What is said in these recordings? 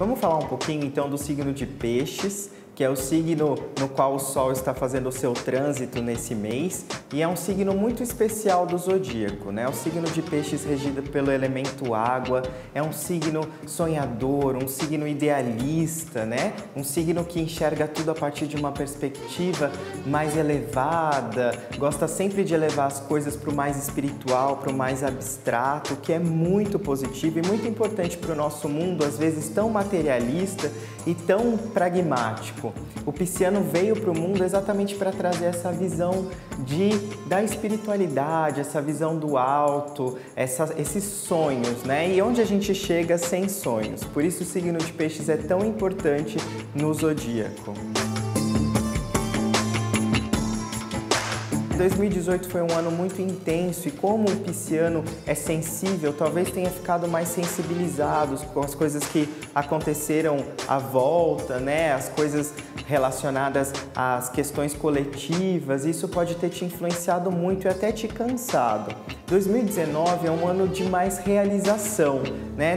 Vamos falar um pouquinho então do signo de Peixes, que é o signo no qual o Sol está fazendo o seu trânsito nesse mês, e é um signo muito especial do zodíaco, né? O signo de Peixes, regido pelo elemento água, é um signo sonhador, um signo idealista, né? Um signo que enxerga tudo a partir de uma perspectiva mais elevada, gosta sempre de elevar as coisas para o mais espiritual, para o mais abstrato, que é muito positivo e muito importante para o nosso mundo, às vezes tão materialista e tão pragmático. O pisciano veio para o mundo exatamente para trazer essa visão da espiritualidade, essa visão do alto, esses sonhos, né? E onde a gente chega sem sonhos. Por isso o signo de Peixes é tão importante no zodíaco. 2018 foi um ano muito intenso e como o pisciano é sensível, talvez tenha ficado mais sensibilizado com as coisas que aconteceram à volta, né? As coisas relacionadas às questões coletivas, isso pode ter te influenciado muito e até te cansado. 2019 é um ano de mais realização, né?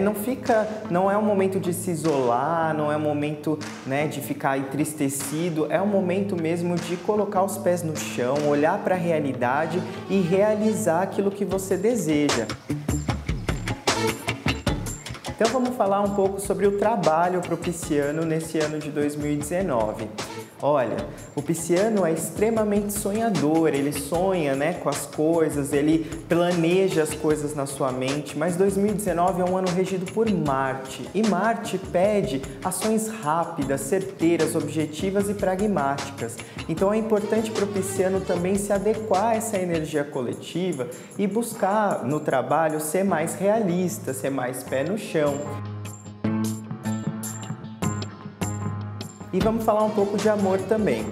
Não é um momento de se isolar, não é um momento, né, de ficar entristecido, é um momento mesmo de colocar os pés no chão, olhar para a realidade e realizar aquilo que você deseja. Então vamos falar um pouco sobre o trabalho para o pisciano nesse ano de 2019. Olha, o pisciano é extremamente sonhador, ele sonha, né, com as coisas, ele planeja as coisas na sua mente, mas 2019 é um ano regido por Marte, e Marte pede ações rápidas, certeiras, objetivas e pragmáticas. Então é importante para o pisciano também se adequar a essa energia coletiva e buscar no trabalho ser mais realista, ser mais pé no chão. E vamos falar um pouco de amor também.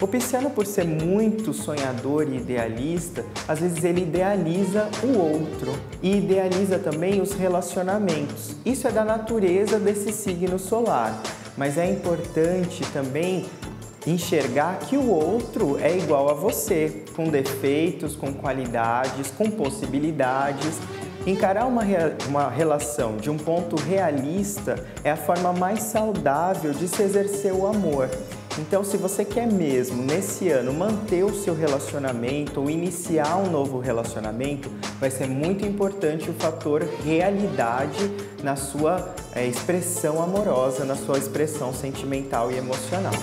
O pisciano, por ser muito sonhador e idealista, às vezes ele idealiza o outro e idealiza também os relacionamentos. Isso é da natureza desse signo solar, mas é importante também enxergar que o outro é igual a você, com defeitos, com qualidades, com possibilidades. Encarar uma relação de um ponto realista é a forma mais saudável de se exercer o amor. Então, se você quer mesmo, nesse ano, manter o seu relacionamento ou iniciar um novo relacionamento, vai ser muito importante o fator realidade na sua expressão amorosa, na sua expressão sentimental e emocional.